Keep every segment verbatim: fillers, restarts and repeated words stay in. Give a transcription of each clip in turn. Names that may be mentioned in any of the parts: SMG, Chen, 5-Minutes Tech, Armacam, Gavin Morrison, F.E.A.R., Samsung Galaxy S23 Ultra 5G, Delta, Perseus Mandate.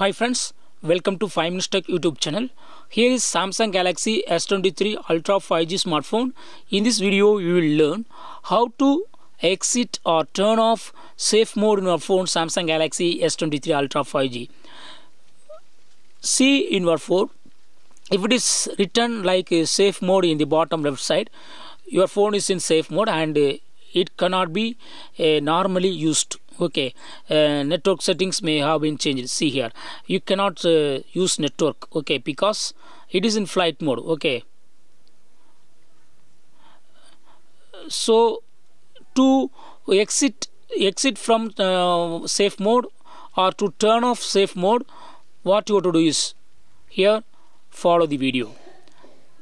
Hi friends, welcome to five minutes Tech YouTube channel. Here is Samsung Galaxy S twenty-three Ultra five G smartphone. In this video, you will learn how to exit or turn off safe mode in your phone Samsung Galaxy S twenty-three Ultra five G. See in your phone, if it is written like a safe mode in the bottom left side, your phone is in safe mode and it cannot be uh, normally used. Okay, uh, network settings may have been changed. See here, you cannot uh, use network, okay, because it is in flight mode. Okay, so to exit exit from uh, safe mode or to turn off safe mode, what you have to do is here, follow the video.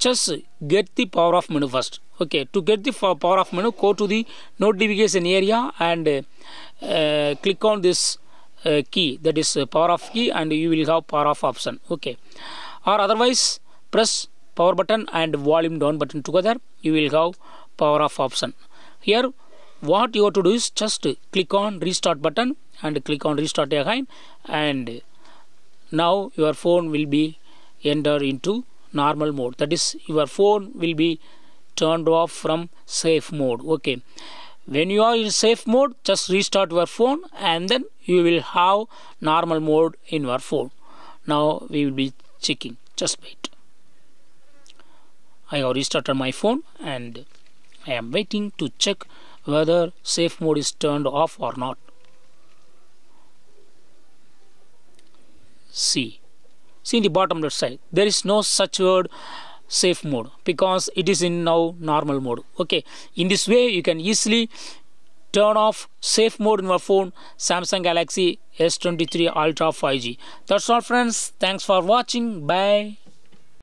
Just get the power off menu first. Okay, to get the power off menu, go to the notification area and uh, Uh, click on this uh, key, that is uh, power off key, and you will have power off option. Okay, or otherwise press power button and volume down button together, you will have power off option. Here what you have to do is just click on restart button and click on restart again, and now your phone will be entered into normal mode, that is your phone will be turned off from safe mode. Okay, when you are in safe mode, just restart your phone and then you will have normal mode in your phone. Now we will be checking. Just wait. I have restarted my phone and I am waiting to check whether safe mode is turned off or not. See. See in the bottom left side. There is no such word safe mode because it is in now normal mode. Okay, in this way you can easily turn off safe mode in your phone Samsung Galaxy S twenty-three Ultra five G. That's all friends, thanks for watching, bye.